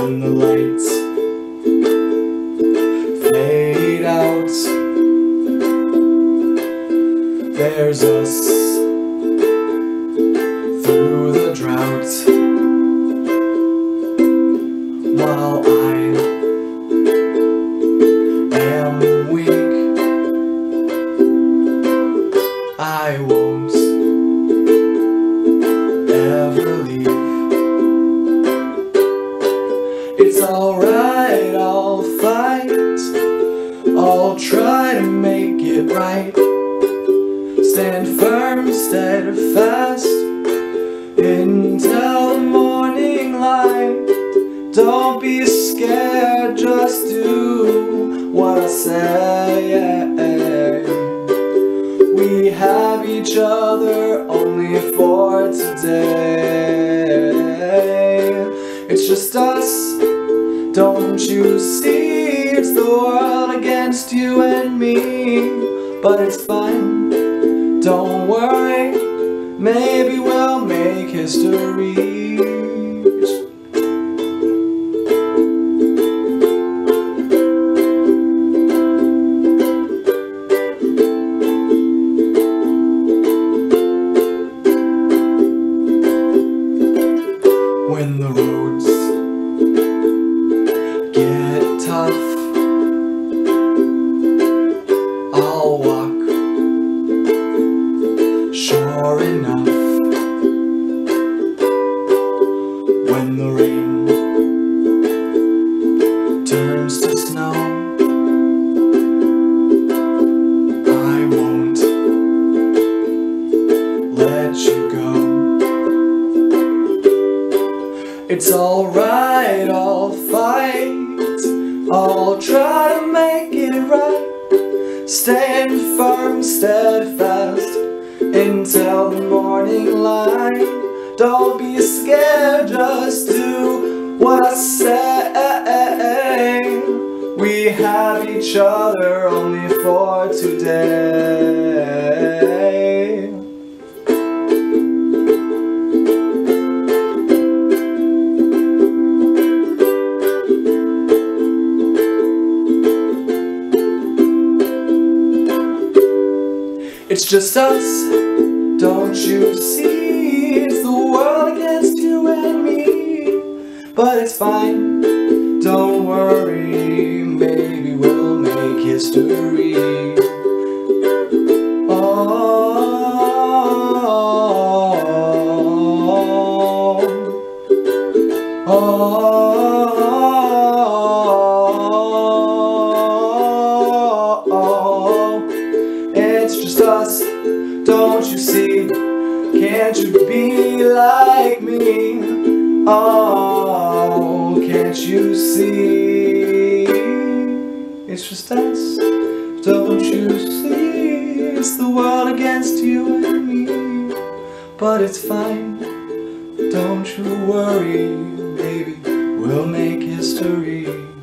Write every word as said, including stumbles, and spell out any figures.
when the lights fade out. There's us through the drought, while I am weak. I won't ever leave. It's alright, I'll fight, I'll try to make it right. Stand firm, steadfast, until the morning light. Don't be scared, just do what I say. We have each other only for today. It's just us, don't you see? It's the world against you and me. But it's fine, don't worry, maybe we'll make history. When the roads get tough, I'll walk, sure enough. When the rain turns to snow, I won't let you go. It's alright, I'll fight, I'll try to make it right. Stand firm, steadfast, until the morning light. Don't be scared, just do what I say. We have each other only for today. It's just us, don't you see? It's the world against you and me. But it's fine, don't worry, maybe we'll make history. Oh, oh, oh, oh. Us, don't you see? Can't you be like me? Oh, can't you see? It's just us, don't you see? It's the world against you and me. But it's fine, don't you worry, baby, we'll make history.